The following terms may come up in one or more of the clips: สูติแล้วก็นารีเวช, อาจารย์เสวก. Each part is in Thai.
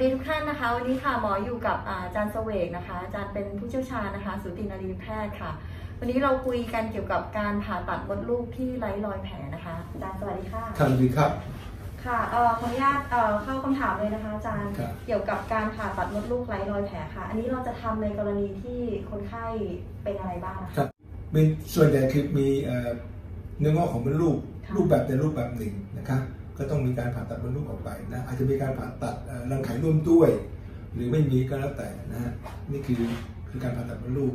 สดีทุกท่านนะคะวันนี้ค่ะหมออยู่กับอาจารย์เสวกนะคะอาจารย์เป็นผู้เชี่ยวชาญนะคะสูตินรีแพทย์ค่ะวันนี้เราคุยกันเกี่ยวกับการผ่าตัดมดลูกที่ไร้รอยแผลนะคะอาจารย์สวัสดีค่ะสวัสดีครับค่ะขออนุญาตเข้าคำถามเลยนะคะอาจารย์เกี่ยวกับการผ่าตัดมดลูกไร้รอยแผลค่ะอันนี้เราจะทำในกรณีที่คนไข้เป็นอะไรบ้างครับเป็นส่วนใหญ่คือมีเนื้องอกของมดลูกรูปแบบแต่รูปแบบหนึ่งนะครับก็ต้องมีการผ่าตัดมดลูกออกไปนะอาจจะมีการผ่าตัดรังไข่ร่วมด้วยหรือไม่มีก็แล้วแต่นะฮะนี่คือการผ่าตัดมดลูก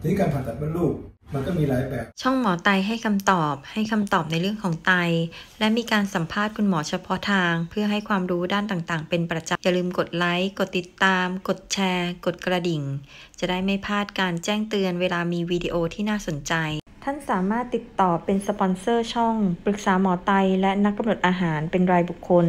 ทีนี้การผ่าตัดมดลูกมันก็มีหลายแบบช่องหมอไตให้คำตอบในเรื่องของไตและมีการสัมภาษณ์คุณหมอเฉพาะทางเพื่อให้ความรู้ด้านต่างๆเป็นประจำอย่าลืมกดไลค์กดติดตามกดแชร์กดกระดิ่งจะได้ไม่พลาดการแจ้งเตือนเวลามีวิดีโอที่น่าสนใจท่านสามารถติดต่อเป็นสปอนเซอร์ช่องปรึกษาหมอไตและนักกำหนดอาหารเป็นรายบุคคล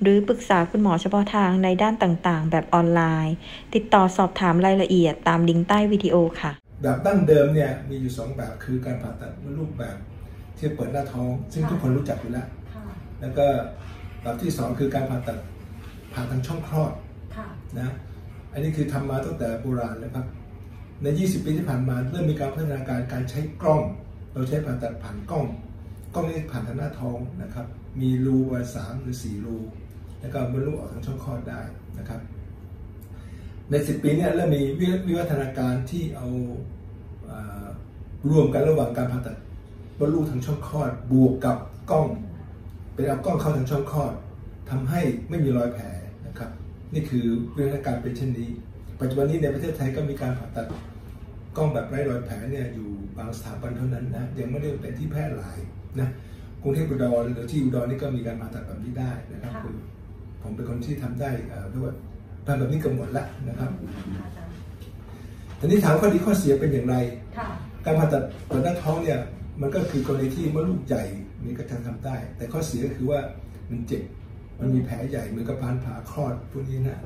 หรือปรึกษาคุณหมอเฉพาะทางในด้านต่างๆแบบออนไลน์ติดต่อสอบถามรายละเอียดตามลิงก์ใต้วิดีโอค่ะแบบดั้งเดิมเนี่ยมีอยู่2แบบคือการผ่าตัดมดลูกแบบที่เปิดหน้าท้องซึ่งทุกคนรู้จักอยู่แล้วแล้วก็แบบที่2คือการผ่าตัดผ่าทางช่องคลอดนะอันนี้คือทำมาตั้งแต่โบราณแล้วครับใน20 ปีที่ผ่านมาเริ่มมีการพัฒนาการใช้กล้องเราใช้ผ่าตัดผ่านกล้องนี้ผ่านทางหน้าท้องนะครับมีรูประมาณ3 หรือ 4 รูแล้วก็มดลูกออกทางช่องคลอดได้นะครับใน10 ปีเนี่ยเริ่มมีวิวัฒนาการที่เอารวมกันระหว่างการผ่าตัดมดลูกทางช่องคลอดบวกกับกล้องเป็นเอากล้องเข้าทางช่องคลอดทำให้ไม่มีรอยแผลนะครับนี่คือวิวัฒนาการเป็นเช่นนี้ปัจจุบันนี้ในประเทศไทยก็มีการผ่าตัดกล้องแบบไร้รอยแผลเนี่ยอยู่บางสถาบันเท่านั้นนะยังไม่ได้เป็นที่แพร่หลายนะกรุงเทพอุดรหรือที่อุดรนี่ก็มีการผ่าตัดแบบนี้ได้นะครับคือผมเป็นคนที่ทำได้ด้วยทำแบบนี้กำหนดแล้วนะครับทีนี้ถามข้อดีข้อเสียเป็นอย่างไรการผ่าตัดเปิดหน้าท้องเนี่ยมันก็คือกรณีที่มดลูกใหญ่นี่ก็ทำได้แต่ข้อเสียก็คือว่ามันเจ็บมันมีแผลใหญ่เหมือนกับผ่าคลอดพวกนี้นะ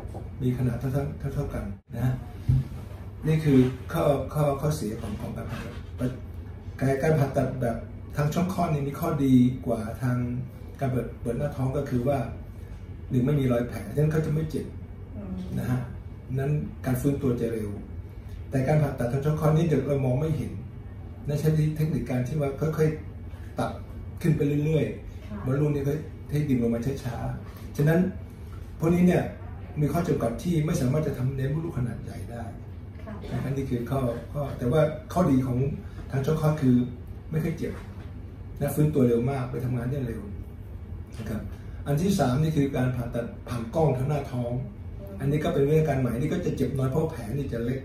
มีขนาดเท่ากันนะฮะนี่คือข้อเสียของการผ่าตัดการผ่าตัดแบบทางช่องคลอดนี่มีข้อดีกว่าทางการเปิดหน้าท้องก็คือว่าหนึ่งไม่มีรอยแผลฉะนั้นเขาจะไม่เจ็บนะฮะนั้นการฟื้นตัวจะเร็วแต่การผ่าตัดทางช่องคลอดนี่เด็กเรามองไม่เห็นนั่นใช้เทคนิคการที่ว่าค่อยๆตัดขึ้นไปเรื่อยๆมดลูกนี่ก็ให้ดิ่งลงมาช้าๆฉะนั้นพวกนี้เนี่ยมีข้อจำกัดที่ไม่สามารถจะทำเน้นมดลูกขนาดใหญ่ได้นะครับนี่คือข้อแต่ว่าข้อดีของทางช่องคลอดคือไม่เคยเจ็บและฟื้นตัวเร็วมากไปทำงานได้เร็วนะครับอันที่3นี่คือการผ่าตัดผ่านกล้องทางหน้าท้องอันนี้ก็เป็นวิธีการใหม่นี่ก็จะเจ็บน้อยเพราะแผลนี่จะเล็ก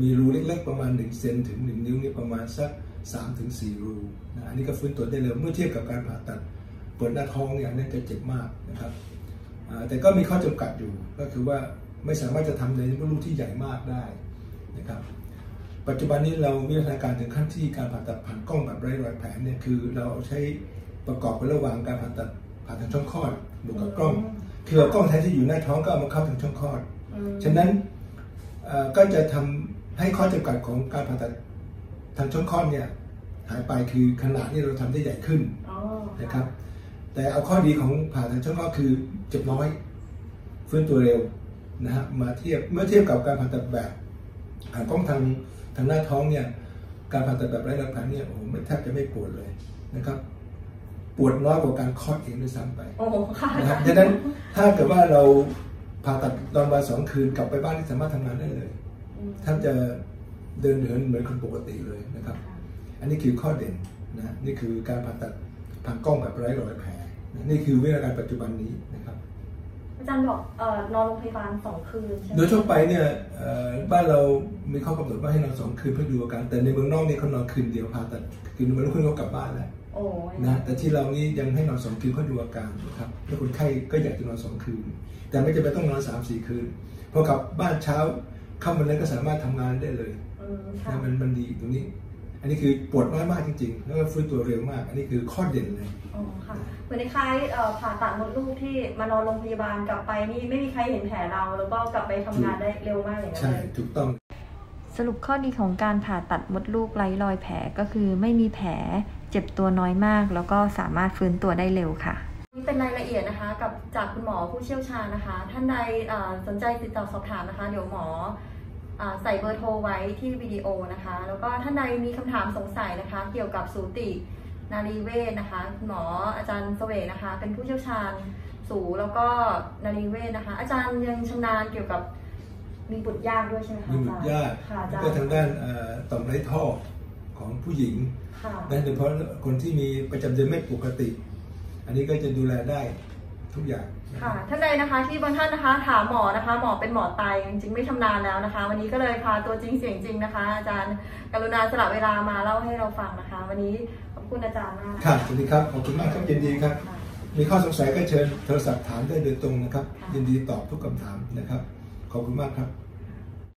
มีรูเล็กๆประมาณ1 เซนถึง 1 นิ้วนี่ประมาณสัก3 ถึง 4 รูนะอันนี้ก็ฟื้นตัวได้เร็วเมื่อเทียบกับการผ่าตัดเปิดหน้าท้องเนี่ยนั่นจะเจ็บมากนะครับแต่ก็มีข้อจำกัดอยู่ก็คือว่าไม่สามารถจะทำในมดลูกที่ใหญ่มากได้นะครับปัจจุบันนี้เรามีวิวัฒนาการถึงขั้นที่การผ่าตัดผ่านกล้องแบบไร้รอยแผลเนี่ยคือเราใช้ประกอบกันระหว่างการผ่าตัดผ่าทางช่องคลอดบวกกับกล้องคือเอากล้องแทนที่อยู่หน้าท้องก็เอามาเข้าทางช่องคลอดฉะนั้นก็จะทำให้ข้อจำกัดของการผ่าตัดทางช่องคลอดเนี่ยหายไปคือขนาดที่เราทำได้ใหญ่ขึ้นนะครับแต่เอาข้อดีของผ่าทางช่องคลอดคือเจ็บน้อยฟื้นตัวเร็วนะฮะเมื่อเทียบกับการผ่าตัดแบบผ่านกล้องทางหน้าท้องเนี่ยการผ่าตัดแบบไร้รอยแผลเนี่ยโอ้โหแทบจะไม่ปวดเลยนะครับปวดน้อยกว่าการคลอดเองด้วยซ้ำไปนะครับดังนั้นถ้าเกิดว่าเราผ่าตัดตอนวัน2 คืนกลับไปบ้านที่สามารถทำงานได้เลยท่านจะเดินเหินเหมือนคนปกติเลยนะครับอันนี้คือข้อเด่นนะนี่คือการผ่าตัดผ่านกล้องแบบไร้รอยแผลนี่คือวิธีการปัจจุบันนี้นะครับอาจารย์บอกนอนโรงพยาบาล2 คืนโดยทั่วไปเนี่ยบ้านเรามีข้อกำหนดว่าให้นอน2 คืนเพื่อดูอาการแต่ในเมืองนอกเนี่ยเขานอนคืนเดียวผ่าตัดคืนเดียวแล้วเขากลับบ้านแล้วนะแต่ที่เรานี่ยังให้นอน2 คืนเพื่อดูอาการนะครับแล้วคนไข้ก็อยากจะนอน2 คืนแต่ไม่จำเป็นต้องนอน3-4 คืนพอกลับบ้านเช้าเข้ามาแล้วก็สามารถทำงานได้เลยนะมันดีตรงนี้อันนี้คือปวดน้อยมากจริงๆแล้วก็ฟื้นตัวเร็วมากอันนี้คือข้อเด่นเลยอ๋อค่ะเหมือนในคล้ายผ่าตัดมดลูกที่มานอนโรงพยาบาลกลับไปนี่ไม่มีใครเห็นแผลเราแล้วก็กลับไปทำงานได้เร็วมากอย่างนั้นใช่ถูกต้องสรุปข้อดีของการผ่าตัดมดลูกไร้รอยแผลก็คือไม่มีแผลเจ็บตัวน้อยมากแล้วก็สามารถฟื้นตัวได้เร็วค่ะ เป็นรายละเอียดนะคะกับจากคุณหมอผู้เชี่ยวชาญนะคะท่านใดสนใจติดต่อสอบถามนะคะเดี๋ยวหมอใส่เบอร์โทรไว้ที่วิดีโอนะคะแล้วก็ท่านใดมีคำถามสงสัยนะคะเกี่ยวกับสูตินารีเวชนะคะคุณหมออาจารย์เสวกนะคะเป็นผู้เชี่ยวชาญสูติแล้วก็นารีเวชนะคะอาจารย์ยังชำนาญเกี่ยวกับมีบุตรยากด้วยใช่ไหมคะอาจารย์มีบุตรยากก็ทางด้านต่อมไร้ท่อของผู้หญิงนั่นเป็นเพราะคนที่มีประจำเดือนไม่ปกติอันนี้ก็จะดูแลได้ทุกอย่างค่ะท่านใดนะคะที่บางท่านนะคะถามหมอนะคะหมอเป็นหมอไตจริงๆไม่ชำนาญแล้วนะคะวันนี้ก็เลยพาตัวจริงเสียงจริงนะคะอาจารย์กรุณาสละเวลามาเล่าให้เราฟังนะคะวันนี้ขอบคุณอาจารย์มากค่ะสวัสดีครับขอบคุณมากครับยินดีครับมีข้อสงสัยก็เชิญโทรศัพท์ถามได้โดยตรงนะครับยินดีตอบทุกคำถามนะครับขอบคุณมากครับ